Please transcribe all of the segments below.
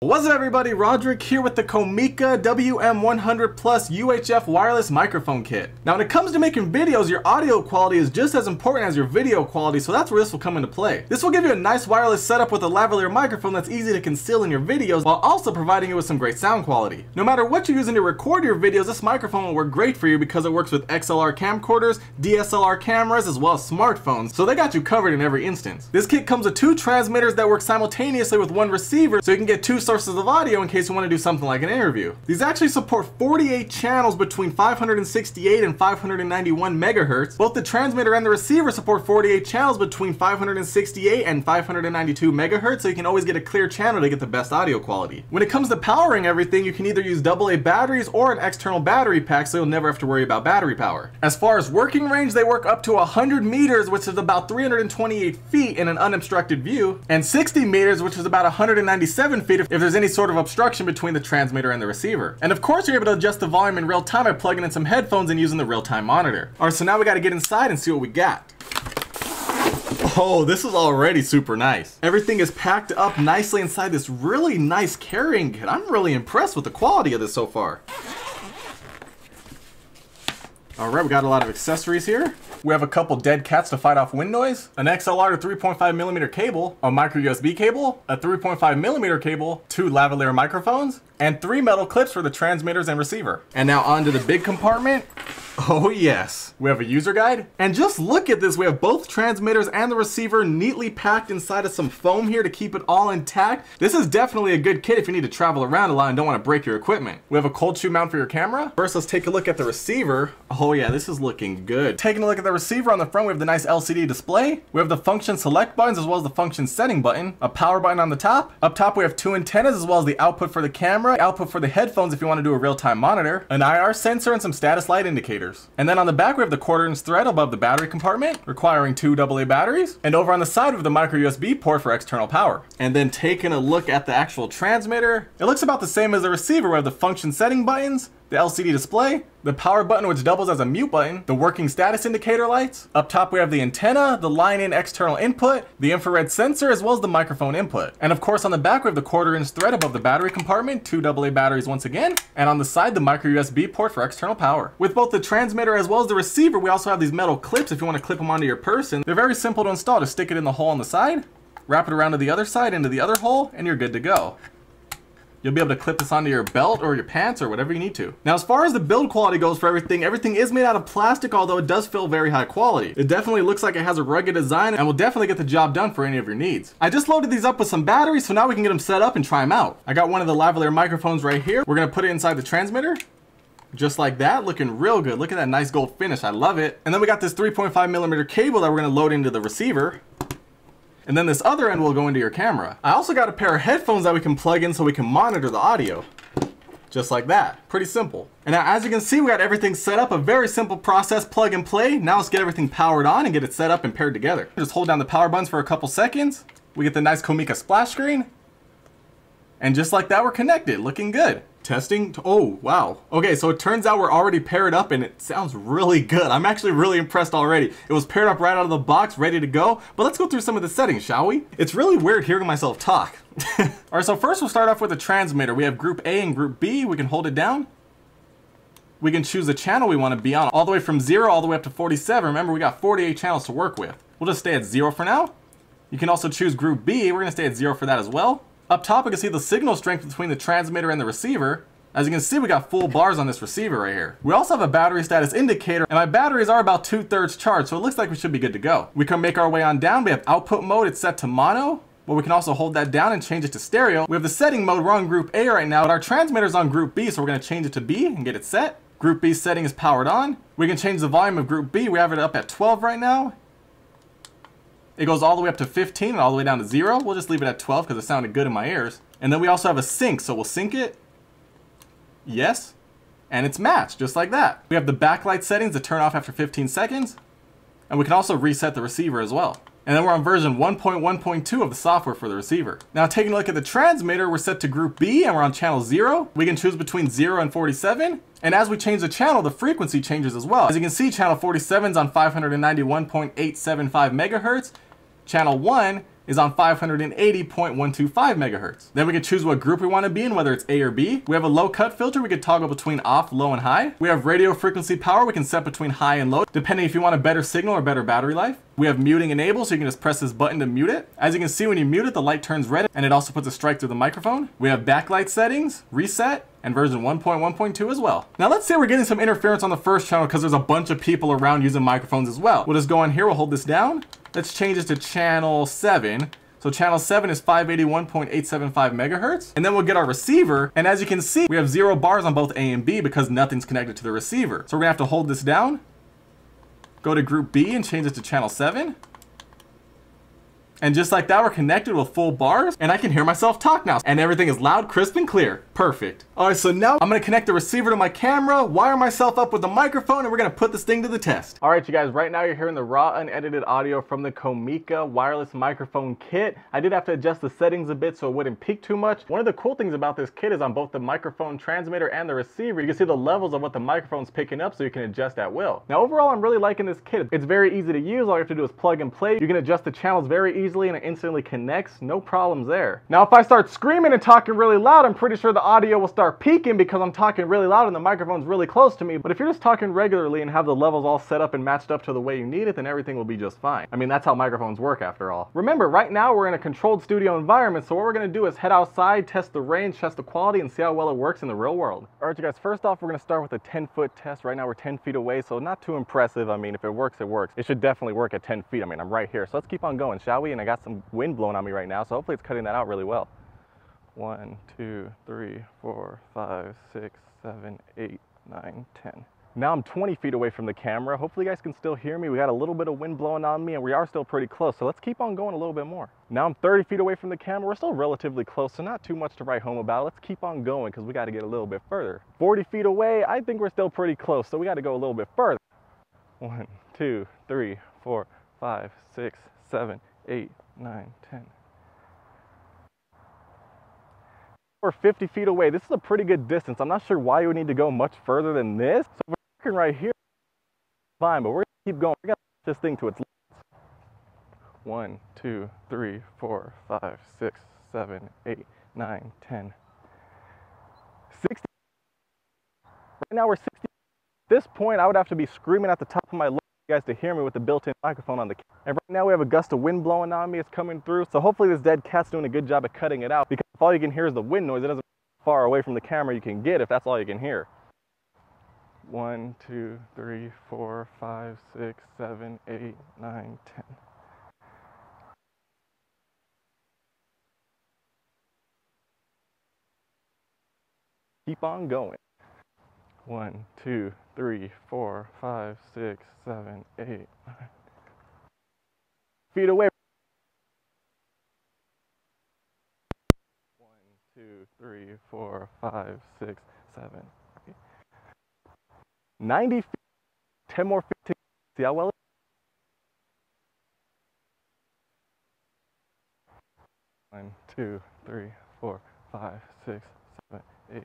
What's up everybody, Roderick here with the Comica WM100 Plus UHF wireless microphone kit. Now when it comes to making videos, your audio quality is just as important as your video quality, so that's where this will come into play. This will give you a nice wireless setup with a lavalier microphone that's easy to conceal in your videos while also providing you with some great sound quality. No matter what you're using to record your videos, this microphone will work great for you because it works with XLR camcorders, DSLR cameras, as well as smartphones, so they got you covered in every instance. This kit comes with two transmitters that work simultaneously with one receiver, so you can get two sources of audio in case you want to do something like an interview. These actually support 48 channels between 568 and 591 megahertz. Both the transmitter and the receiver support 48 channels between 568 and 592 megahertz, so you can always get a clear channel to get the best audio quality. When it comes to powering everything, you can either use AA batteries or an external battery pack, so you'll never have to worry about battery power. As far as working range, they work up to 100 meters, which is about 328 feet in an unobstructed view, and 60 meters, which is about 197 feet if there's any sort of obstruction between the transmitter and the receiver. And of course, you're able to adjust the volume in real time by plugging in some headphones and using the real-time monitor. All right, so now we got to get inside and see what we got. Oh, this is already super nice. Everything is packed up nicely inside this really nice carrying kit. I'm really impressed with the quality of this so far. All right, we got a lot of accessories here. We have a couple dead cats to fight off wind noise, an XLR to 3.5mm cable, a micro USB cable, a 3.5mm cable, two lavalier microphones, and three metal clips for the transmitters and receiver. And now onto the big compartment. Oh yes, we have a user guide. And just look at this, we have both transmitters and the receiver neatly packed inside of some foam here to keep it all intact. This is definitely a good kit if you need to travel around a lot and don't want to break your equipment. We have a cold shoe mount for your camera. First, let's take a look at the receiver. Oh yeah, this is looking good. Taking a look at the receiver, on the front we have the nice LCD display. We have the function select buttons as well as the function setting button, a power button on the top. Up top we have two antennas as well as the output for the camera, output for the headphones if you want to do a real-time monitor, an IR sensor, and some status light indicators. And then on the back we have the 1/4" thread above the battery compartment, requiring two AA batteries, and over on the side we have the micro USB port for external power. And then taking a look at the actual transmitter, it looks about the same as the receiver. We have the function setting buttons, the LCD display, the power button which doubles as a mute button, the working status indicator lights. Up top we have the antenna, the line-in external input, the infrared sensor, as well as the microphone input. And of course on the back we have the 1/4" thread above the battery compartment, two AA batteries once again, and on the side the micro USB port for external power. With both the transmitter as well as the receiver, we also have these metal clips if you want to clip them onto your person. They're very simple to install. Just stick it in the hole on the side, wrap it around to the other side, into the other hole, and you're good to go. You'll be able to clip this onto your belt or your pants or whatever you need to. Now as far as the build quality goes for everything, everything is made out of plastic, although it does feel very high quality. It definitely looks like it has a rugged design and will definitely get the job done for any of your needs. I just loaded these up with some batteries, so now we can get them set up and try them out. I got one of the lavalier microphones right here. We're gonna put it inside the transmitter. Just like that, looking real good. Look at that nice gold finish, I love it. And then we got this 3.5mm cable that we're gonna load into the receiver. And then this other end will go into your camera. I also got a pair of headphones that we can plug in so we can monitor the audio. Just like that, pretty simple. And now as you can see, we got everything set up, a very simple process, plug and play. Now let's get everything powered on and get it set up and paired together. Just hold down the power buttons for a couple seconds. We get the nice Comica splash screen. And just like that, we're connected, looking good. Testing, oh wow. Okay, so it turns out we're already paired up and it sounds really good. I'm actually really impressed already. It was paired up right out of the box, ready to go. But let's go through some of the settings, shall we? It's really weird hearing myself talk. All right, so first we'll start off with the transmitter. We have group A and group B. We can hold it down. We can choose the channel we want to be on, all the way from 0 all the way up to 47. Remember, we got 48 channels to work with. We'll just stay at 0 for now. You can also choose group B. We're gonna stay at 0 for that as well. Up top, we can see the signal strength between the transmitter and the receiver. As you can see, we got full bars on this receiver right here. We also have a battery status indicator, and my batteries are about 2/3 charged, so it looks like we should be good to go. We can make our way on down. We have output mode, it's set to mono, but we can also hold that down and change it to stereo. We have the setting mode, we're on group A right now, but our transmitter's on group B, so we're gonna change it to B and get it set. Group B's setting is powered on. We can change the volume of group B, we have it up at 12 right now. It goes all the way up to 15 and all the way down to 0. We'll just leave it at 12 because it sounded good in my ears. And then we also have a sync, so we'll sync it. Yes. And it's matched, just like that. We have the backlight settings to turn off after 15 seconds. And we can also reset the receiver as well. And then we're on version 1.1.2 of the software for the receiver. Now taking a look at the transmitter, we're set to group B and we're on channel 0. We can choose between 0 and 47. And as we change the channel, the frequency changes as well. As you can see, channel 47 is on 591.875 megahertz. Channel 1 is on 580.125 megahertz. Then we can choose what group we want to be in, whether it's A or B. We have a low cut filter. We could toggle between off, low, and high. We have radio frequency power. We can set between high and low, depending if you want a better signal or better battery life. We have muting enabled, so you can just press this button to mute it. As you can see, when you mute it, the light turns red, and it also puts a strike through the microphone. We have backlight settings, reset, and version 1.1.2 as well. Now let's say we're getting some interference on the first channel because there's a bunch of people around using microphones as well. We'll just go in here, we'll hold this down. Let's change this to channel 7. So channel 7 is 581.875 megahertz. And then we'll get our receiver. And as you can see, we have 0 bars on both A and B because nothing's connected to the receiver. So we're gonna have to hold this down, go to group B and change it to channel 7. And just like that, we're connected with full bars and I can hear myself talk now. And everything is loud, crisp, and clear. Perfect. All right, so now I'm gonna connect the receiver to my camera, wire myself up with the microphone, and we're gonna put this thing to the test. All right, you guys, right now you're hearing the raw unedited audio from the Comica wireless microphone kit. I did have to adjust the settings a bit so it wouldn't peak too much. One of the cool things about this kit is on both the microphone transmitter and the receiver, you can see the levels of what the microphone's picking up so you can adjust at will. Now, overall, I'm really liking this kit. It's very easy to use. All you have to do is plug and play. You can adjust the channels very easily and it instantly connects, no problems there. Now if I start screaming and talking really loud, I'm pretty sure the audio will start peaking because I'm talking really loud and the microphone's really close to me. But if you're just talking regularly and have the levels all set up and matched up to the way you need it, then everything will be just fine. I mean, that's how microphones work after all. Remember, right now we're in a controlled studio environment, so what we're gonna do is head outside, test the range, test the quality, and see how well it works in the real world. All right, you guys, first off, we're gonna start with a 10-foot test. Right now we're 10 feet away, so not too impressive. I mean, if it works, it works. It should definitely work at 10 feet. I mean, I'm right here, so let's keep on going, shall we? And I got some wind blowing on me right now, so hopefully it's cutting that out really well. 1, 2, 3, 4, 5, 6, 7, 8, 9, 10. Now I'm 20 feet away from the camera. Hopefully you guys can still hear me. We got a little bit of wind blowing on me and we are still pretty close. So let's keep on going a little bit more. Now I'm 30 feet away from the camera. We're still relatively close, so not too much to write home about. Let's keep on going because we got to get a little bit further. 40 feet away, I think we're still pretty close, so we got to go a little bit further. 1, 2, 3, 4, 5, 6, 7, 8, 9, 10. We're 50 feet away. This is a pretty good distance. I'm not sure why you would need to go much further than this. So we're working right here, fine, but we're gonna keep going. We're gonna push this thing to its limits. 1, 2, 3, 4, 5, 6, 7, 8, 9, 10. 60. Right now we're 60. At this point, I would have to be screaming at the top of my lungs guys to hear me with the built-in microphone on the camera. And right now we have a gust of wind blowing on me. It's coming through, so hopefully this dead cat's doing a good job of cutting it out, because if all you can hear is the wind noise, it doesn't matter how far away from the camera you can get if that's all you can hear. 1, 2, 3, 4, 5, 6, 7, 8, 9, 10. Keep on going. 1, 2, 3, 4, 5, 6, 7, 8, 9. Feet away. 1, 2, 3, 4, 5, 6, 7, 8. 90 feet. 10 more feet to see how well it is. 1, 2, 3, 4, 5, 6, 7, 8.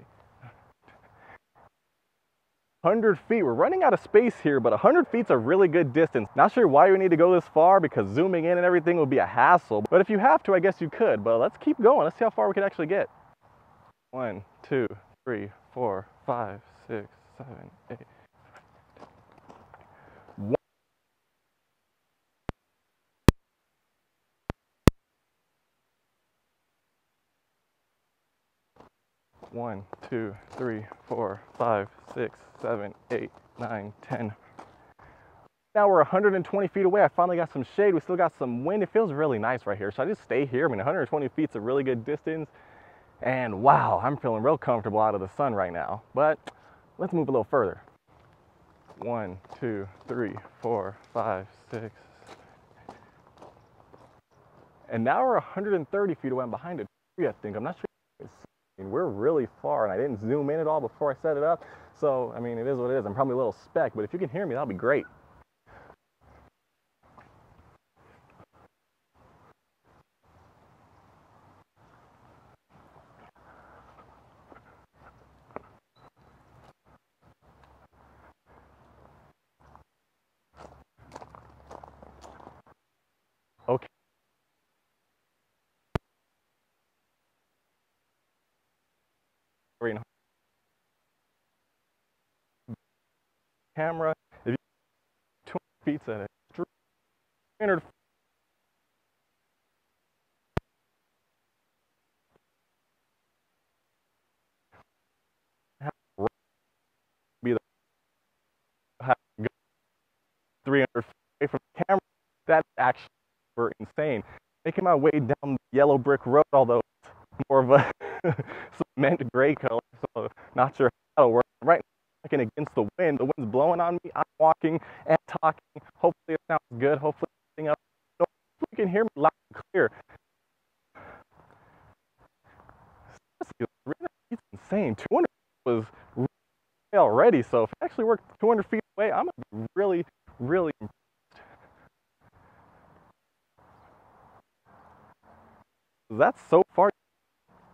100 feet. We're running out of space here, but 100 feet's a really good distance. Not sure why we need to go this far because zooming in and everything would be a hassle. But if you have to, I guess you could. But let's keep going. Let's see how far we can actually get. 1, 2, 3, 4, 5, 6, 7, 8. 1, 2, 3, 4, 5, 6, 7, 8, 9, 10. Now we're 120 feet away. I finally got some shade. We still got some wind. It feels really nice right here. So I just stay here. I mean, 120 feet's a really good distance. And wow, I'm feeling real comfortable out of the sun right now. But let's move a little further. 1, 2, 3, 4, 5, 6. And now we're 130 feet away. I'm behind a tree, I think. I'm not sure. We're really far, and I didn't zoom in at all before I set it up, so I mean, it is what it is. I'm probably a little speck, but if you can hear me, that'll be great. 3.5 camera. If you 200 feet at it, 300 be the 300 feet from the camera. That's actually super insane. Making my way down the yellow brick road, although it's more of a cement gray color, so not sure how that'll work. Right now, I'm walking against the wind. The wind's blowing on me. I'm walking and talking. Hopefully it sounds good. Hopefully everything up. So you can hear me loud and clear. Seriously, it's insane. 200 feet was really already, so if I actually work 200 feet away, I'm gonna be really, really impressed. That's so far,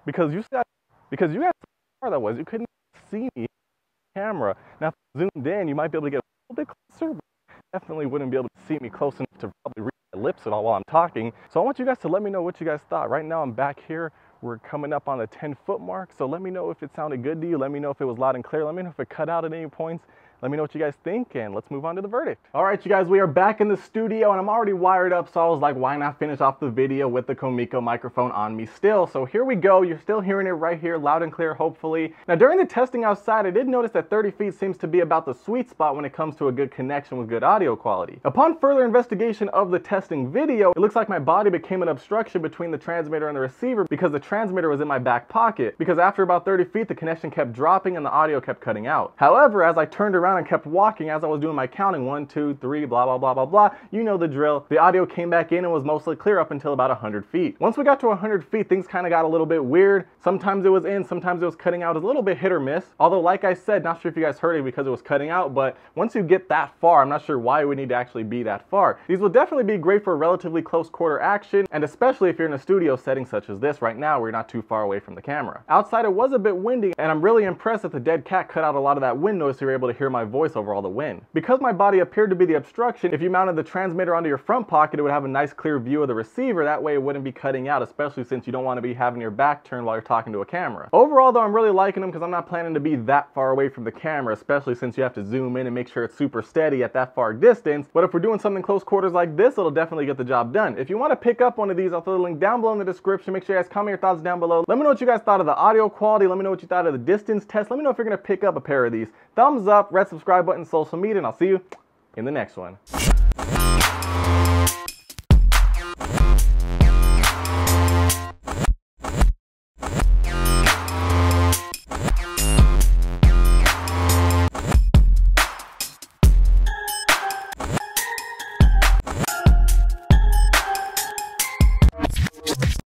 because you said, because you guys saw how far that was, you couldn't see me on the camera. Now, if I zoomed in, you might be able to get a little bit closer, but you definitely wouldn't be able to see me close enough to probably read my lips at all while I'm talking. So I want you guys to let me know what you guys thought. Right now, I'm back here. We're coming up on the 10-foot mark, so let me know if it sounded good to you. Let me know if it was loud and clear. Let me know if it cut out at any points. Let me know what you guys think, and let's move on to the verdict. All right, you guys, we are back in the studio, and I'm already wired up, so I was like, why not finish off the video with the Comica microphone on me still? So here we go. You're still hearing it right here, loud and clear, hopefully. Now, during the testing outside, I did notice that 30 feet seems to be about the sweet spot when it comes to a good connection with good audio quality. Upon further investigation of the testing video, it looks like my body became an obstruction between the transmitter and the receiver because the transmitter was in my back pocket, because after about 30 feet, the connection kept dropping and the audio kept cutting out. However, as I turned around and kept walking, as I was doing my counting, 1, 2, 3, blah, blah, blah, blah, blah, you know the drill. The audio came back in and was mostly clear up until about 100 feet. Once we got to 100 feet, things kind of got a little bit weird. Sometimes it was in, sometimes it was cutting out. It was a little bit hit or miss. Although, like I said, not sure if you guys heard it because it was cutting out, but once you get that far, I'm not sure why it would need to actually be that far. These will definitely be great for relatively close quarter action, and especially if you're in a studio setting such as this right now, where you're not too far away from the camera. Outside, it was a bit windy, and I'm really impressed that the dead cat cut out a lot of that wind noise, so you're able to hear my voice over all the wind. Because my body appeared to be the obstruction, if you mounted the transmitter onto your front pocket, it would have a nice clear view of the receiver. That way it wouldn't be cutting out, especially since you don't want to be having your back turned while you're talking to a camera. Overall though, I'm really liking them because I'm not planning to be that far away from the camera, especially since you have to zoom in and make sure it's super steady at that far distance. But if we're doing something close quarters like this, it'll definitely get the job done. If you want to pick up one of these, I'll throw the link down below in the description. Make sure you guys comment your thoughts down below. Let me know what you guys thought of the audio quality. Let me know what you thought of the distance test. Let me know if you're going to pick up a pair of these. Thumbs up, red subscribe button, social media, and I'll see you in the next one.